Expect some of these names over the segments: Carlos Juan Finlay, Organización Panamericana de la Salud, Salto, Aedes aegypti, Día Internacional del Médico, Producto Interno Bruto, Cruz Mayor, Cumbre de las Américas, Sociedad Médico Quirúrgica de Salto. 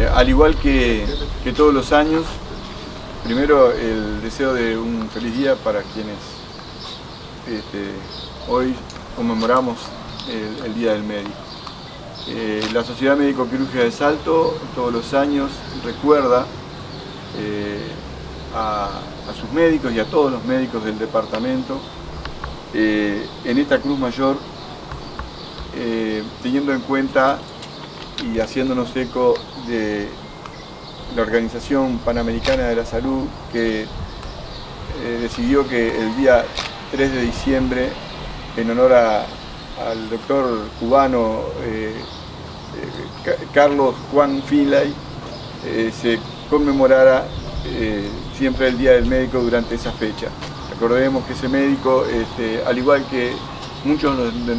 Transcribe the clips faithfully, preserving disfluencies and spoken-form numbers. Eh, al igual que, que todos los años, primero el deseo de un feliz día para quienes este, hoy conmemoramos el, el Día del Médico. Eh, la Sociedad Médico Quirúrgica de Salto todos los años recuerda eh, a, a sus médicos y a todos los médicos del departamento eh, en esta Cruz Mayor, eh, teniendo en cuenta y haciéndonos eco de la Organización Panamericana de la Salud, que eh, decidió que el día tres de diciembre, en honor a, al doctor cubano eh, eh, Carlos Juan Finlay, eh, se conmemorara eh, siempre el Día del Médico durante esa fecha. Recordemos que ese médico, este, al igual que muchos de,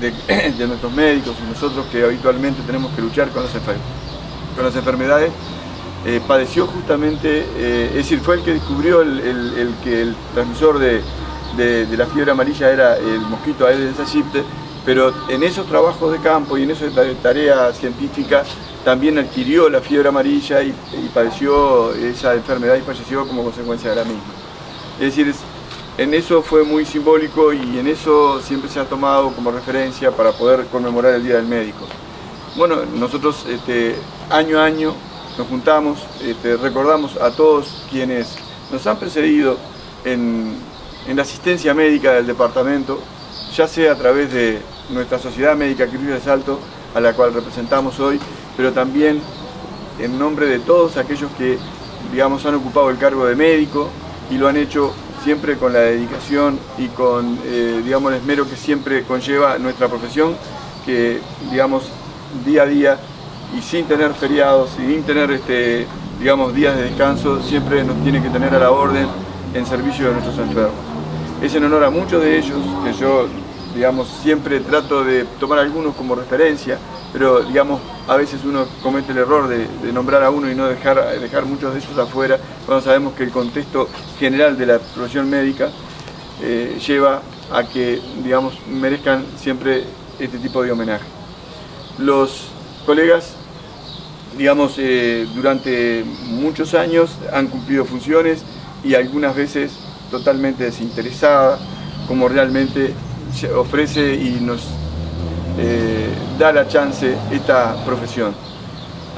de, de nuestros médicos y nosotros que habitualmente tenemos que luchar con las, enfer con las enfermedades, Eh, padeció justamente, eh, es decir, fue el que descubrió el, el, el que el transmisor de, de, de la fiebre amarilla era el mosquito Aedes aegypti, pero en esos trabajos de campo y en esa tarea científica también adquirió la fiebre amarilla y, y padeció esa enfermedad y falleció como consecuencia de la misma. Es decir, es, en eso fue muy simbólico y en eso siempre se ha tomado como referencia para poder conmemorar el Día del Médico. Bueno, nosotros este, año a año nos juntamos, este, recordamos a todos quienes nos han precedido en, en la asistencia médica del departamento, ya sea a través de nuestra Sociedad Médica Quirúrgica de Salto, a la cual representamos hoy, pero también en nombre de todos aquellos que, digamos, han ocupado el cargo de médico y lo han hecho siempre con la dedicación y con, eh, digamos, el esmero que siempre conlleva nuestra profesión, que, digamos, día a día y sin tener feriados, sin tener este, digamos, días de descanso, siempre nos tiene que tener a la orden en servicio de nuestros enfermos. Es en honor a muchos de ellos, que yo, digamos, siempre trato de tomar algunos como referencia, pero, digamos, a veces uno comete el error de, de nombrar a uno y no dejar, dejar muchos de ellos afuera, cuando sabemos que el contexto general de la profesión médica eh, lleva a que, digamos, merezcan siempre este tipo de homenaje. Los colegas, digamos, eh, durante muchos años han cumplido funciones y algunas veces totalmente desinteresadas, como realmente ofrece y nos eh, da la chance esta profesión.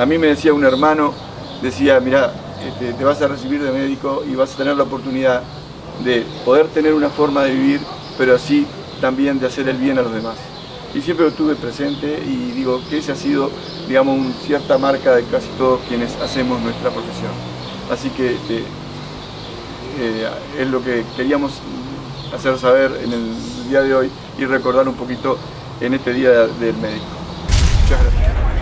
A mí me decía un hermano, decía, mirá, este, te vas a recibir de médico y vas a tener la oportunidad de poder tener una forma de vivir, pero así también de hacer el bien a los demás. Y siempre lo tuve presente y digo que esa ha sido, digamos, una cierta marca de casi todos quienes hacemos nuestra profesión. Así que eh, eh, es lo que queríamos hacer saber en el día de hoy y recordar un poquito en este Día del Médico. Muchas gracias.